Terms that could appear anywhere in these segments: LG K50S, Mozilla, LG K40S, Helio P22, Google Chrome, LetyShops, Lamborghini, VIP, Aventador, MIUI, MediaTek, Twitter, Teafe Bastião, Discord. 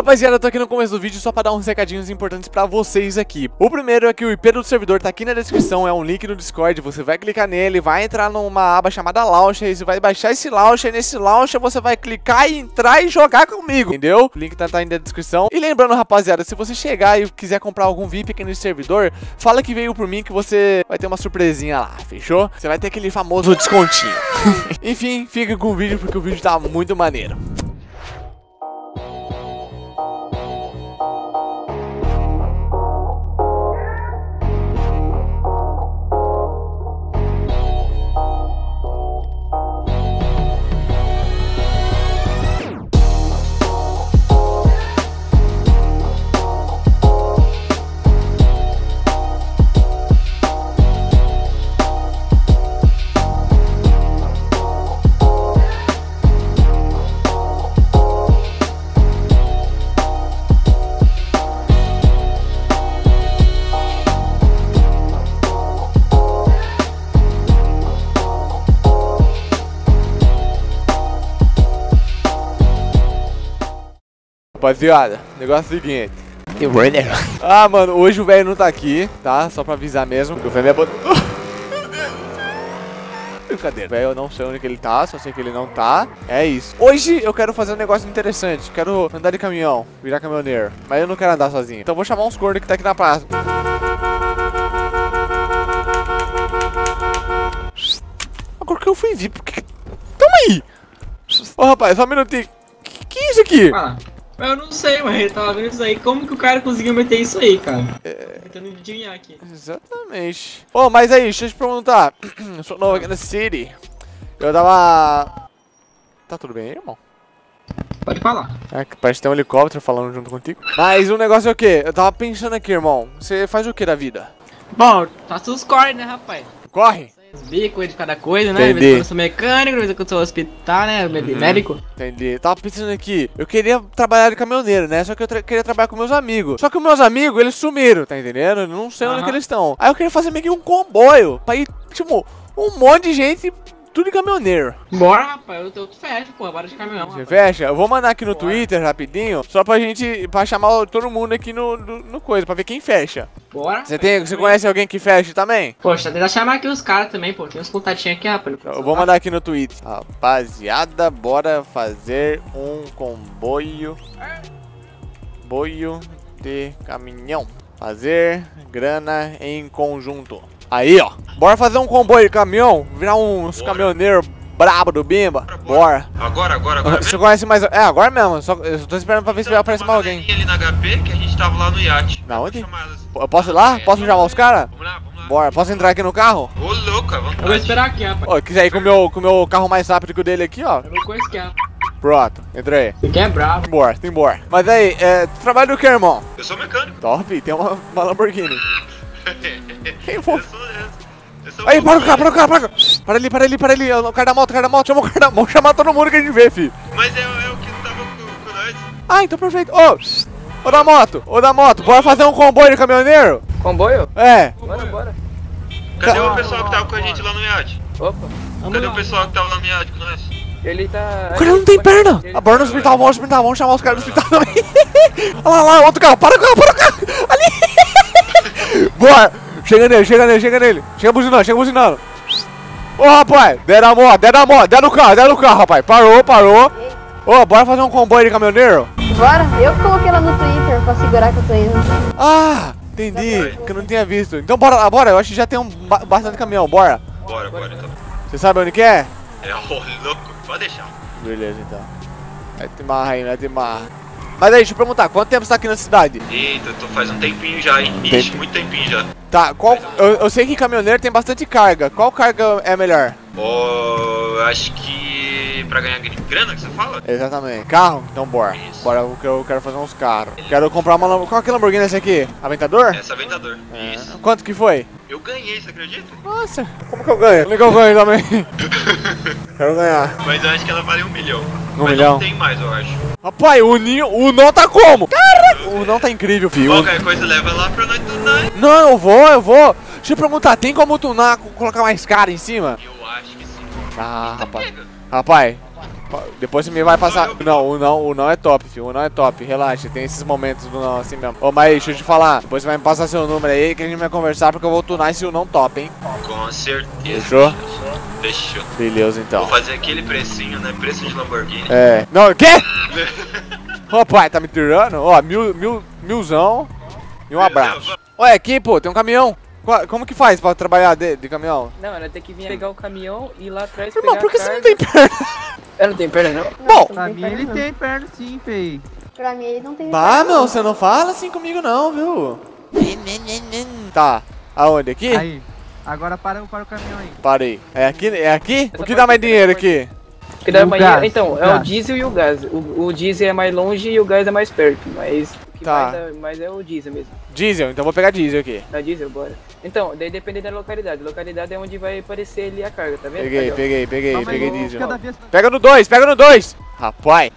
Rapaziada, eu tô aqui no começo do vídeo só pra dar uns recadinhos importantes pra vocês aqui. O primeiro é que o IP do servidor tá aqui na descrição, é um link no Discord, você vai clicar nele, vai entrar numa aba chamada Launcher, e você vai baixar esse Launcher, e nesse Launcher você vai clicar e entrar e jogar comigo, entendeu? O link tá aí na descrição. E lembrando, rapaziada, se você chegar e quiser comprar algum VIP aqui no servidor, fala que veio por mim que você vai ter uma surpresinha lá, fechou? Você vai ter aquele famoso descontinho. Enfim, fica com o vídeo porque o vídeo tá muito maneiro. Rapaziada, negócio é o seguinte. Ah, mano, hoje o velho não tá aqui, tá? Só pra avisar mesmo. Porque o velho é bot... Brincadeira. Velho, eu não sei onde que ele tá, só sei que ele não tá. É isso. Hoje eu quero fazer um negócio interessante. Quero andar de caminhão, virar caminhoneiro. Mas eu não quero andar sozinho. Então vou chamar uns gordos que tá aqui na praça. Agora que eu fui ver, porque... Toma aí! Ô, rapaz, só um minutinho. Que é isso aqui? Ah. Eu não sei, mas eu tava vendo isso aí. Como que o cara conseguiu meter isso aí, cara? Tentando adivinhar aqui. Exatamente. Ô, oh, mas aí, deixa eu te perguntar. Eu sou novo aqui na City. Eu tava... Tá tudo bem aí, irmão? Pode falar. É, parece que tem um helicóptero falando junto contigo. Mas o negócio é o quê? Eu tava pensando aqui, irmão. Você faz o que da vida? Bom, faço os corre, né, rapaz? Corre? Bico de cada coisa, né? Às vezes eu sou mecânico, às vezes eu sou hospital, né? Médico. Entendi. Tava pensando aqui, eu queria trabalhar de caminhoneiro, né? Só que eu queria trabalhar com meus amigos. Só que os meus amigos, eles sumiram, tá entendendo? Eu não sei onde que eles estão. Aí eu queria fazer meio que um comboio pra ir, tipo, um monte de gente, tudo de caminhoneiro. Bora, rapaz, eu tô fecha, pô, bora de caminhão. Você fecha? Eu vou mandar aqui no Twitter rapidinho, só pra gente, pra chamar todo mundo aqui no coisa, pra ver quem fecha. Bora. Você conhece alguém que fecha também? Poxa, deixa eu chamar aqui os caras também, pô, tem uns contatinhos aqui, rapaz. Eu vou mandar aqui no Twitter. Rapaziada, bora fazer um comboio. Comboio de caminhão. Fazer grana em conjunto. Aí, ó. Bora fazer um comboio de caminhão? Virar uns caminhoneiros brabo do Bimba? Bora. Agora. Você conhece mais... É, agora mesmo. Eu tô esperando pra ver se vai aparecer mais alguém. Ali na HP que a gente tava lá no iate. Na onde? Eu posso ir lá? Posso chamar os caras? Vamos lá. Bora. Posso entrar aqui no carro? Ô, louca. Vamos lá. Eu vou esperar aqui, rapaz. Ó, quiser ir com o meu carro mais rápido que o dele aqui, ó. Eu vou com esse carro. Pronto, entrei. Você quer bravo? Bora, tem embora. Mas aí, tu trabalha do que, irmão? Eu sou mecânico. Top, tem uma Lamborghini. Quem foi? Aí, para o cara. Para ali. O cara da moto, Chama o cara da moto. Chamar todo mundo que a gente vê, fi. Mas é o que não tava com nós. Ah, então perfeito. Ô da moto, bora fazer um comboio de caminhoneiro? Comboio? É. Bora. Cadê o pessoal que tava com a gente lá no iate? Opa. Cadê o pessoal que tava lá no iate com nós? Ele tá... O cara não tem perna. Bora no hospital, vamos chamar os caras do hospital também. Olha lá, outro carro. Para o carro. Ali. Bora. Chega nele. Chega buzinando. Ô, rapaz, deram a moto, deram no carro, rapaz. Parou. Ô, bora fazer um comboio de caminhoneiro? Bora, eu coloquei ela no Twitter pra segurar que eu tô indo. Ah, entendi, que eu não tinha visto. Então bora, eu acho que já tem bastante caminhão, bora. Bora, então. Você sabe onde que é? É, ô, louco, pode deixar. Beleza, então. Vai te marra aí. Mas aí, deixa eu perguntar, quanto tempo você tá aqui na cidade? Eita, faz um tempinho já, hein? Ixi, muito tempinho já. Tá, qual... Eu sei que caminhoneiro tem bastante carga. Qual carga é melhor? Oh, acho que... Pra ganhar grana que você fala? Exatamente. Carro? Então bora. Isso. Bora, eu quero fazer uns carros. Quero comprar uma... Qual que é a Lamborghini essa aqui? Aventador? Essa é Aventador. É. Isso. Quanto que foi? Eu ganhei, você acredita? Nossa, como que eu ganho? Como que eu ganho também? Quero ganhar. Mas eu acho que ela vale 1 milhão. Mas não tem mais, eu acho. Rapaz, o não tá como? Caraca, o não tá incrível, filho. Qualquer coisa leva lá pra nós tunar. Não, eu vou. Deixa eu perguntar, tem como tunar, colocar mais cara em cima? Eu acho que sim. Ah, rapaz. Depois você me vai passar... Não, o não é top, filho. O não é top. Relaxa, tem esses momentos do não assim mesmo. Ô, mas deixa eu te falar. Depois você vai me passar seu número aí que a gente vai conversar, porque eu vou tunar esse o não top, hein? Com certeza. Fechou? Fechou. Beleza, então. Vou fazer aquele precinho, né? Preço de Lamborghini. É. Não, o quê? Ô, pai, tá me tirando? Ó, milzão e um abraço. Olha aqui, pô, tem um caminhão. Como que faz pra trabalhar de caminhão? Não, ela tem que vir pegar o caminhão e ir lá atrás. Irmão, por que você não tem perna? Ela não tem perna, não? Bom, pra mim ele tem perna sim, fei. Pra mim ele não tem perna. Ah, não, você não fala assim comigo não, viu? Tá, aonde? Aqui? Aí, agora para o caminhão aí. Parei. É aqui? É aqui? O que dá mais dinheiro aqui? O que dá mais dinheiro? Então, é o diesel e o gás. O diesel é mais longe e o gás é mais perto, mas... Tá. Mas é o diesel mesmo. Diesel? Então vou pegar diesel aqui. Tá, diesel, bora. Então, daí depende da localidade. Localidade é onde vai aparecer ali a carga, tá vendo? Peguei, peguei diesel. Pega no 2, pega no 2! Rapaz!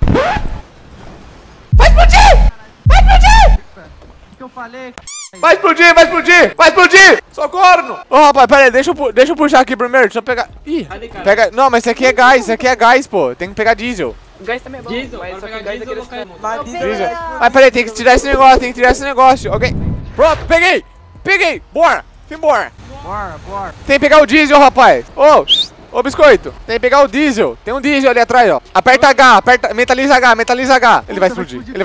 Vai explodir! Vai explodir! O que eu falei? Vai explodir, vai explodir! Vai explodir! Socorro! Ô, rapaz, pera aí, deixa eu puxar aqui primeiro, deixa eu pegar... Ih, pega... Não, mas isso aqui é gás, pô. Tem que pegar diesel. O gás também é bom, diesel, mas só que o gás é aqueles... Mas peraí, tem que tirar esse negócio, ok? Pronto, peguei! Peguei! Bora! Simbora! Bora! Tem que pegar o diesel, rapaz! Ô, biscoito! Tem que pegar o diesel! Tem um diesel ali atrás, ó! Aperta H, aperta... Mentaliza H, mentaliza H! Ele vai explodir, ele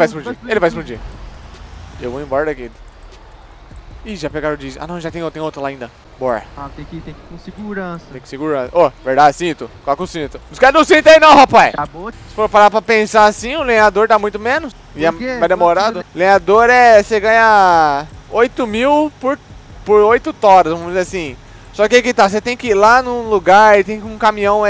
vai explodir! Eu vou embora daqui! Ih, já pegaram o diesel. Ah não, já tem outro lá ainda. Bora. Ah, tem que ir com segurança. Tem que segurança. Ô, verdade, cinto. Coloca o cinto. Os caras não cinto aí não, rapaz. Acabou. Se for parar pra pensar assim, o lenhador dá muito menos. E vai demorado. Lenhador é... Você ganha 8 mil por 8 toras, vamos dizer assim. Só que aí que tá, você tem que ir lá num lugar, tem um caminhão,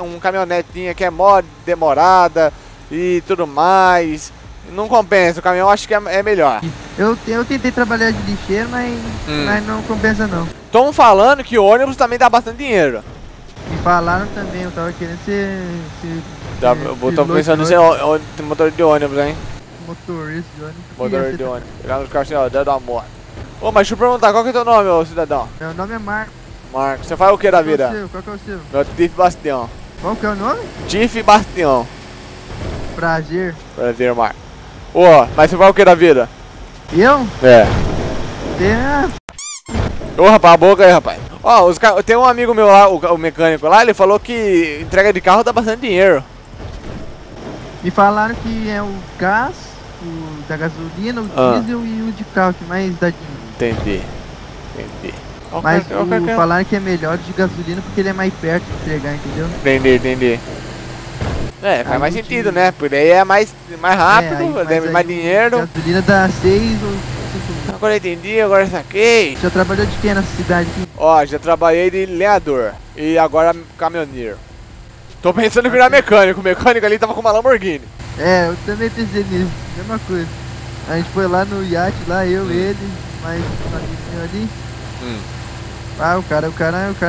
um caminhonetinha que é mó demorada e tudo mais. Não compensa, o caminhão acho que é melhor. Eu tentei trabalhar de lixeiro, mas não compensa não. Estão falando que o ônibus também dá bastante dinheiro. Me falaram também, eu tava querendo eu tô pensando em ser motor de ônibus, hein? Motorista de ônibus. Motorista de ônibus. Pegar nos carros assim, ó, dando a morte. Ô, mas deixa eu perguntar, qual que é o teu nome, ô cidadão? Meu nome é Marcos. Marcos, você faz o que da vida? Qual que é o seu? Meu Teafe Bastião. Qual que é o nome? Teafe Bastião. Prazer. Prazer, Marcos. Ô, mas você vai o que da vida? Eu? É. Ô, rapaz, a boca aí, rapaz. Ó, tem um amigo meu lá, o mecânico lá, ele falou que entrega de carro dá bastante dinheiro. Me falaram que é o gás, o da gasolina, o diesel e o de carro que mais dá dinheiro. Entendi. Mas falaram que é melhor de gasolina porque ele é mais perto de entregar, entendeu? Entendi. É, faz mais sentido, né? Por aí é mais rápido, deve mais dinheiro. A gasolina dá 6 ou 5. Agora entendi, agora saquei. Já trabalhou de quê nessa cidade aqui? Ó, já trabalhei de lenhador e agora caminhoneiro. Tô pensando em virar mecânico, o mecânico ali tava com uma Lamborghini. É, eu também pensei nisso, mesma coisa. A gente foi lá no iate, lá eu, ele, mais um amiguinho ali. Ah, o cara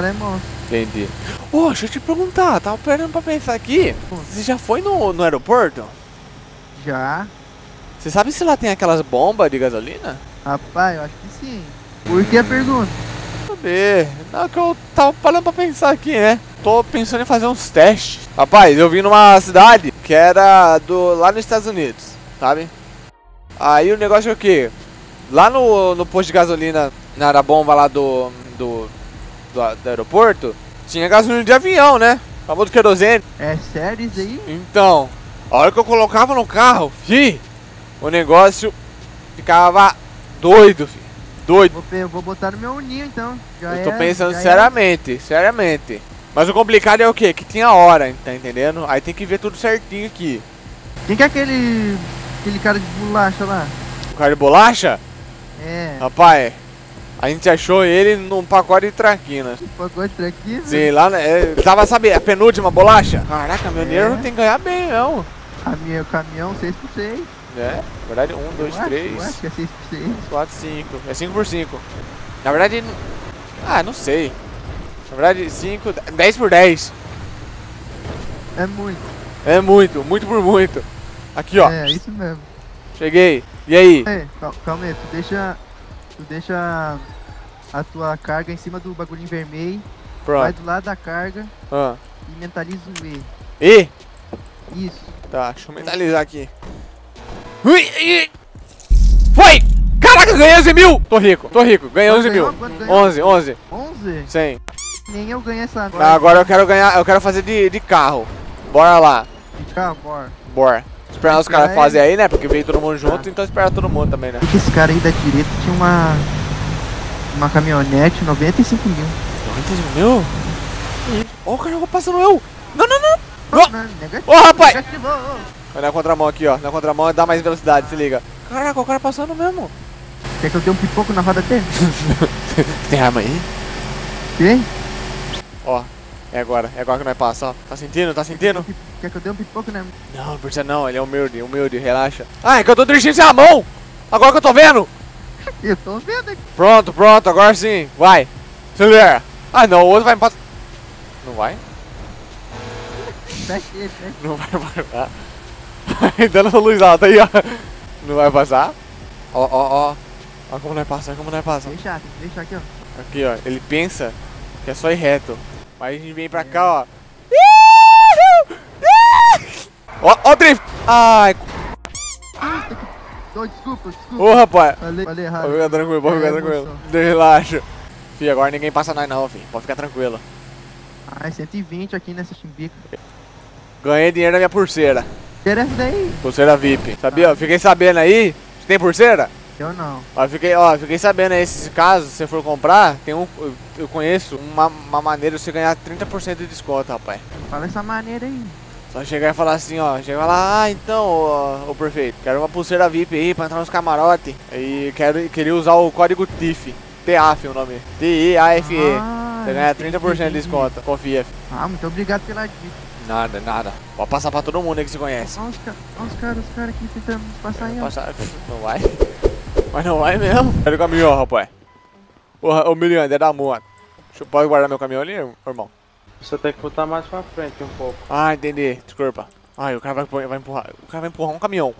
é monstro. Entendi. Ô, deixa eu te perguntar, tava esperando pra pensar aqui. Você já foi no aeroporto? Já. Você sabe se lá tem aquelas bombas de gasolina? Rapaz, eu acho que sim. Por que a pergunta? Saber. Não, que eu tava parando pra pensar aqui, né? Tô pensando em fazer uns testes. Rapaz, eu vim numa cidade que era lá nos Estados Unidos, sabe? Aí o negócio é o quê? Lá no posto de gasolina, na bomba lá do aeroporto, tinha gasolina de avião, né? Famoso querosene. É sério isso aí? Então, a hora que eu colocava no carro, fi, o negócio ficava doido, fi. Doido. Eu vou botar no meu ninho, então. Já eu tô pensando seriamente. Mas o complicado é o quê? Que tinha hora, tá entendendo? Aí tem que ver tudo certinho aqui. Quem que é aquele cara de bolacha lá? O cara de bolacha? É. Rapaz... A gente achou ele num pacote de traquinas. Um pacote de traquinas? Sim, lá, tava, sabe, a penúltima bolacha? Caraca, caminhoneiro não tem que ganhar bem, não. Caminhão 6x6. É, na verdade, 1, 2, 3. Acho que é 6x6. 4, 5. É 5x5. Na verdade, não sei. Na verdade, 5, 10x10. É muito. É muito, muito por muito. Aqui, ó. É, isso mesmo. Cheguei. E aí? Calma aí, tu deixa a tua carga em cima do bagulhinho vermelho, vai do lado da carga e mentaliza o E. E? Isso. Tá, deixa eu mentalizar aqui. Foi! Caraca, ganhei 11 mil! Tô rico, ganhei 11 mil. 11, 11. 11? 100. Nem eu ganhei essa. Agora, agora eu quero ganhar, eu quero fazer de carro. Bora lá. De carro, bora. Bora. Esperar os caras fazerem aí, né? Porque veio todo mundo junto, então esperar todo mundo também, né? Esse cara aí da direita tinha uma... uma caminhonete, 95 mil. 95 mil? Ó, o cara passando eu! Não, não, não! Ô, rapaz! Vai na contramão aqui, ó. Na contramão dá mais velocidade, se liga. Caraca, o cara passando mesmo. Quer que eu dê um pipoco na roda dele? Tem arma aí? Tem? Ó, é agora que nós passa, ó. Tá sentindo, tá sentindo? Quer que eu dê um pipoco na... Não, não precisa não, ele é humilde, humilde, relaxa. Ah, é que eu tô dirigindo sem a mão! Agora que eu tô vendo! Eu tô vendo aqui. Pronto, pronto, agora sim, vai. Acelera. Ah não, o outro vai me passar. Não vai? Não vai passar. Dando a luz alta aí, ó. Não vai passar. Ó, ó, ó. Olha como não é passar, como não é passar. Deixa aqui, ó. Aqui, ó. Ele pensa que é só ir reto. Mas a gente vem pra cá, ó. Ó, ó o trem. Ai, desculpa, desculpa. Ô, rapaz. Falei errado. Vou ficar tranquilo, vou ficar tranquilo. Relaxa. Fih, agora ninguém passa nós não, filho. Pode ficar tranquilo. Ai, 120 aqui nessa chimbica. Ganhei dinheiro na minha pulseira. Pulseira daí? Pulseira VIP. Sabia? Ah. Fiquei sabendo aí. Você tem pulseira? Eu não. Ó, fiquei sabendo aí, esses casos, se você for comprar, tem um... eu conheço uma maneira de você ganhar 30% de desconto, rapaz. Fala essa maneira aí. Só chegar e falar assim, ó, chegar lá, ah, então, ô prefeito, quero uma pulseira VIP aí pra entrar nos camarotes. E queria usar o código Teafe, Teafe o nome, T-I-A-F-E, você ganha 30% de desconto, confia. Ah, muito obrigado pela dica. Nada, nada, pode passar pra todo mundo aí que se conhece. Olha os caras aqui tentando passar aí, ó. Não vai, mas não vai mesmo. Cadê o caminhão, rapaz? Ô, Miliano, é da moto. Pode guardar meu caminhão ali, irmão? Você tem que botar mais pra frente um pouco. Ah, entendi. Desculpa. Ai, o cara vai empurrar. O cara vai empurrar um caminhão.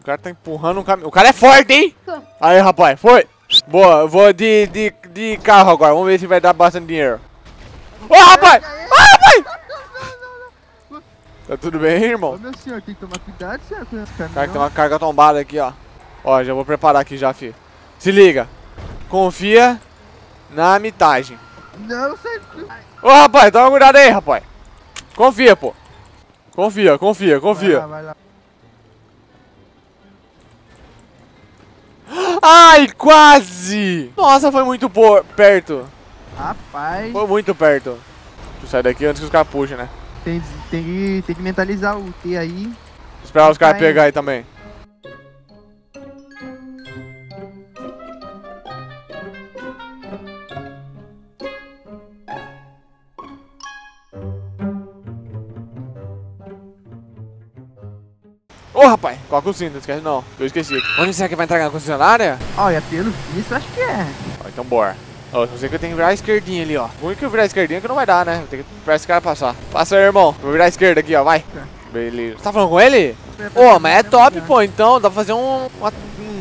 O cara tá empurrando um caminhão. O cara é forte, hein? Aí, rapaz, foi. Boa, eu vou de carro agora. Vamos ver se vai dar bastante dinheiro. Ô, rapaz! Ô, rapaz! Tá tudo bem, irmão? Ô, meu senhor, tem que tomar cuidado, senhor, com esse caminhão. Cara, tem uma carga tombada aqui, ó. Ó, já vou preparar aqui já, filho. Se liga. Confia na mitagem. Não, senhor. Ô, rapaz, dá uma cuidada aí, rapaz. Confia, pô. Confia, confia, confia. Vai lá, vai lá. Ai, quase! Nossa, foi muito perto. Rapaz. Foi muito perto. Deixa eu sair daqui antes que os caras puxem, né? Tem que mentalizar o T aí. Esperar os caras pegar aí também. Ô, rapaz, coloca o cinto, não esquece não, eu esqueci. Onde será que vai entregar na concessionária? Olha, pelo visto, acho que é. Ó, então bora. Ó, eu sei que eu tenho que virar a esquerdinha ali, ó. O único que eu virar a esquerdinha é que não vai dar, né? Eu tenho que esperar esse cara passar. Passa aí, irmão. Vou virar a esquerda aqui, ó, vai. Beleza. Você tá falando com ele? Ô, mas é top, pô, então. Dá pra fazer um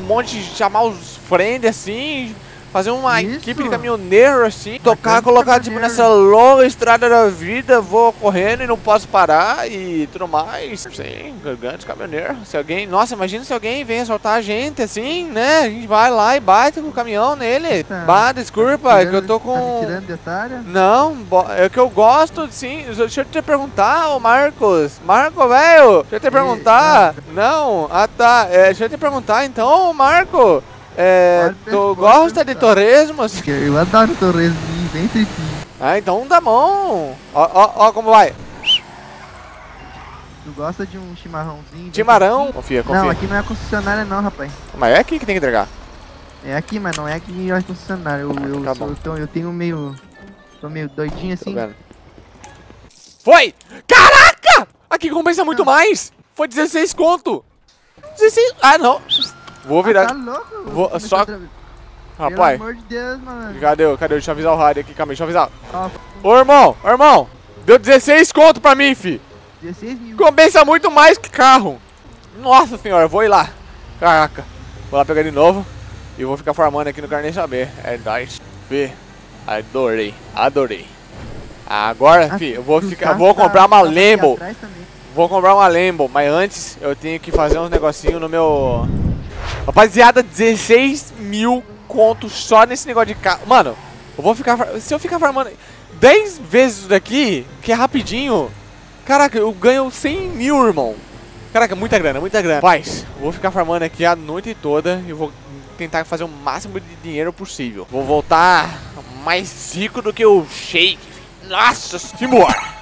monte de chamar os friends assim. Fazer uma equipe de caminhoneiro assim. Tocar, colocar tipo nessa longa estrada da vida. Vou correndo e não posso parar e tudo mais. Sim, gigante caminhoneiro. Se alguém... Nossa, imagina se alguém vem assaltar a gente assim, né? A gente vai lá e bate com o caminhão nele. Bah, desculpa, é que eu tô com... Tá me tirando de otário? Não, é que eu gosto sim. Deixa eu te perguntar, ô Marcos. Marco, velho, deixa eu te perguntar. Não? Ah, tá. É, deixa eu te perguntar então, Marco. É, tu gosta de turismo? Eu adoro turismo, bem tritinho. Ah, então tá bom. Ó, ó, ó como vai. Tu gosta de um chimarrãozinho? Chimarrão? Confia, confia. Não, aqui não é concessionária não, rapaz. Mas é aqui que tem que entregar. É aqui, mas não é aqui é concessionária. Eu tenho meio... Tô meio doidinho assim. Foi! Caraca! Aqui compensa muito mais. Foi 16 conto. 16... Ah, não. Vou virar. Tá louco? Vou só. Rapaz. Pelo amor de Deus, mano. Cadê? Deixa eu avisar o rádio aqui, calma aí, deixa eu avisar. Ah. Ô, irmão, deu 16 conto pra mim, fi. 16 mil. Compensa muito mais que carro. Nossa senhora, eu vou ir lá. Caraca. Vou lá pegar de novo e vou ficar farmando aqui, não quero nem saber. É nóis. Fi, adorei, adorei. Agora, fi, eu vou comprar uma Lembo. Vou comprar uma Lambo, mas antes eu tenho que fazer uns negocinhos no meu... Rapaziada, 16 mil contos só nesse negócio de carro. Mano, eu vou ficar... Se eu ficar farmando 10 vezes isso daqui, que é rapidinho... Caraca, eu ganho 100 mil, irmão. Caraca, muita grana, muita grana. Rapaz, vou ficar farmando aqui a noite toda e vou tentar fazer o máximo de dinheiro possível. Vou voltar mais rico do que o Shake. Nossa, simbora!